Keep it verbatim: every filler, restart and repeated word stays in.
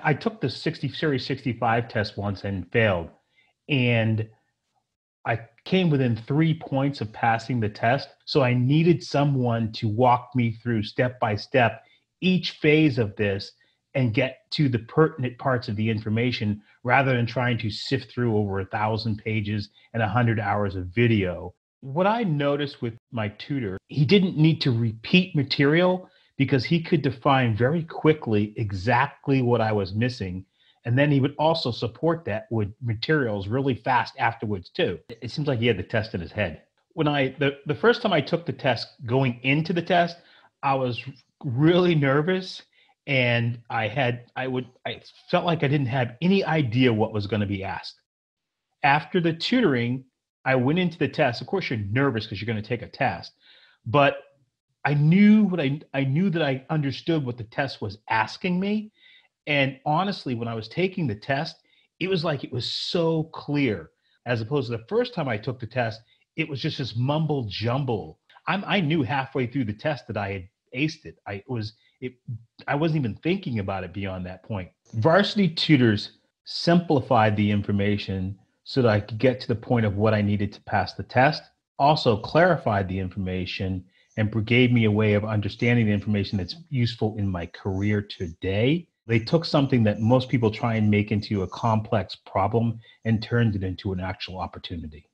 I took the sixty, Series sixty-five test once and failed, and I came within three points of passing the test. So I needed someone to walk me through step by step each phase of this and get to the pertinent parts of the information, rather than trying to sift through over a thousand pages and a hundred hours of video. What I noticed with my tutor, he didn't need to repeat material because he could define very quickly exactly what I was missing. And then he would also support that with materials really fast afterwards too. It seems like he had the test in his head. When I, the, the first time I took the test going into the test, I was really nervous, and I had, I would, I felt like I didn't have any idea what was going to be asked. After the tutoring, I went into the test. Of course, you're nervous because you're going to take a test, but I knew what I, I knew that I understood what the test was asking me. And honestly, when I was taking the test, it was like, it was so clear, as opposed to the first time I took the test, it was just this mumble jumble. I'm, I knew halfway through the test that I had aced it. I was, it, I wasn't even thinking about it beyond that point. Varsity Tutors simplified the information so that I could get to the point of what I needed to pass the test, also clarified the information, and gave me a way of understanding the information that's useful in my career today. They took something that most people try and make into a complex problem and turned it into an actual opportunity.